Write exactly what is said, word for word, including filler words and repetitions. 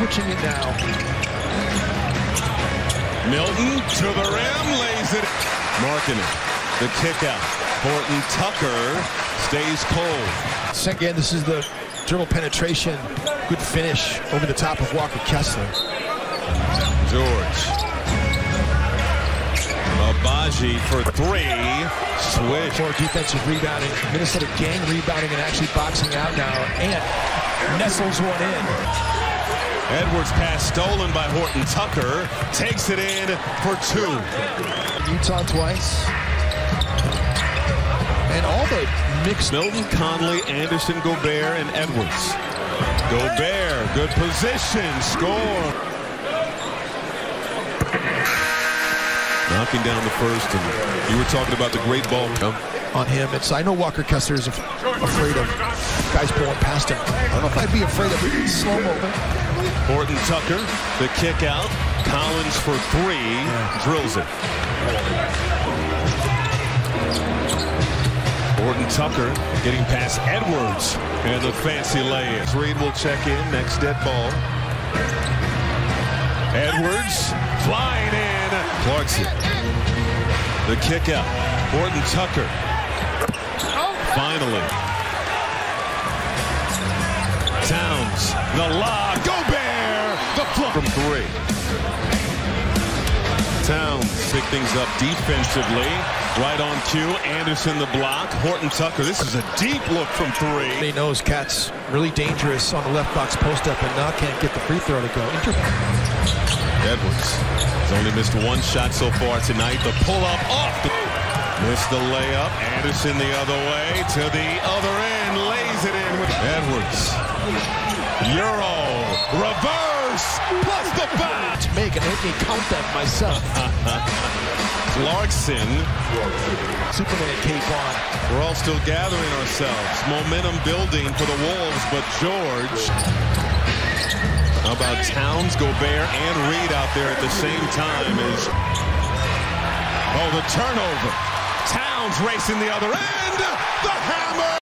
switching it now. Milton to the rim, lays it. Marketing the kick out. Horton Tucker stays cold. Second, again, this is the dribble penetration. Good finish over the top of Walker Kessler. George. Agbaji for three. Switch. For defensive rebounding. Minnesota gang rebounding and actually boxing out now. And nestles one in. Edwards pass stolen by Horton Tucker. Takes it in for two. Utah twice. And all the mixed. Milton, Conley, Anderson, Gobert, and Edwards. Gobert, good position, score. Knocking down the first, and you were talking about the great ball. On him, it's, I know Walker Kessler is afraid of guys blowing past him. I don't know if I'd be afraid of it. Slow-mo. Horton Tucker, the kick out. Collins for three, yeah. Drills it. Horton Tucker getting past Edwards and the fancy lay-ins. Reed will check in, next dead ball. Edwards flying in. Clarkson. The kick out. Horton Tucker. Finally. Towns. The lob. Gobert. The flop from three. Towns pick things up defensively. Right on cue, Anderson the block, Horton Tucker, this is a deep look from three. He knows Cat's really dangerous on the left box post-up and now can't get the free throw to go. Edwards has only missed one shot so far tonight. The pull-up off. The missed the layup. Anderson the other way to the other end. Lays it in with Edwards. Euro. Reverse. Plus the foul. Make it make me count that myself. Clarkson. Superman cape on. We're all still gathering ourselves. Momentum building for the Wolves, but George. How about Towns, Gobert, and Reed out there at the same time as. Oh, the turnover. Towns racing the other end. The hammer.